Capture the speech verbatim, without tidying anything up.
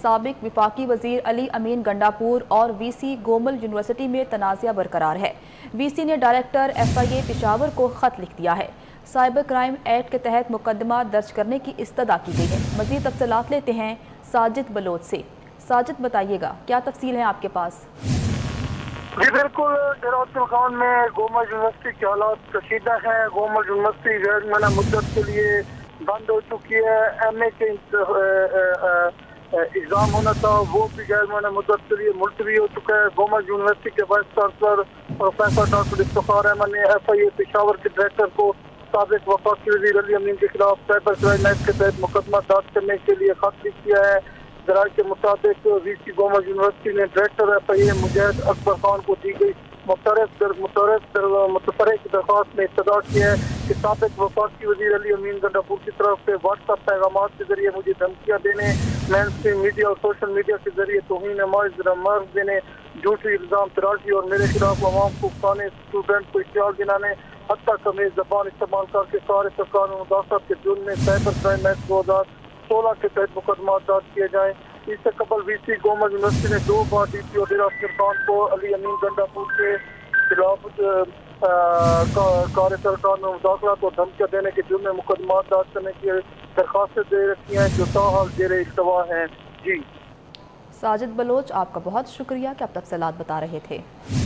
साबिक विफाकी वजीर अली अमीन गंडापुर और वीसी गोमल यूनिवर्सिटी में तनाज़ा बरकरार है। वीसी ने director F I A Peshawar को खत लिख दिया है। साइबर क्राइम एक्ट के तहत मुकदमा दर्ज करने की इस्तदा की गई है। मज़ीद तफसीलात लेते हैं साजिद बलोच से। साजिद, बताइएगा क्या तफसील है आपके पास? जी बिल्कुल, डेराउन में गोमल यूनिवर्सिटी के हालात कशीदा है। गोमल यूनिवर्सिटी गैर माना मुद्दत के लिए बंद हो चुकी है। एम ए के एग्जाम होना था वो भी गैर माना मुद्दत के लिए मुलतवी हो चुका है। गोमल यूनिवर्सिटी के vice chancellor professor doctor Iftikhar Ahmad ने एफ आई ए पेशावर के डायरेक्टर को साबिक वफाकी वज़ीर अली अमीन के खिलाफ साइबर क्राइम एक्ट के तहत मुकदमा दर्ज करने के लिए खत लिख दिया है। जराये के मुताबिक वीसी गोमल यूनिवर्सिटी ने director F I A Mujahid Akbar Khan को दी गई मुतफरक दरख्वास्त में इस्तदा की है कि साबिक वफाकी वज़ीर अली अमीन गंडापुर की तरफ से व्हाट्सएप पैगाम के जरिए मुझे धमकियाँ देने, मेन स्ट्रीम मीडिया और सोशल मीडिया के जरिए तोहीन मर्ज देने, झूठी इल्ज़ाम तराशी और मेरे खिलाफ आवाम को खाने, स्टूडेंट को इश्तिहार गिनाने, हत्ता कमीज जबान इस्तेमाल करके सारे सरकार मुदाखलत के जुर्म में साइबर क्राइम एक्ट दो हज़ार सोलह के तहत मुकदमा दर्ज किए जाएँ। इससे कबल वी सी गोमल यूनिवर्सिटी ने दो बार D P O Dera Afghan को अली अमीन गंडापुर के खिलाफ कार्य सरकार में मुदाखलत और धमकियाँ देने के जुर्म में मुकदमा दर्ज करने की दरखास्तें दे रखी हैं, जो ताहाल जेरे इख्तवा हैं। जी साजिद बलोच, आपका बहुत शुक्रिया कि आप तफसीलात बता रहे थे।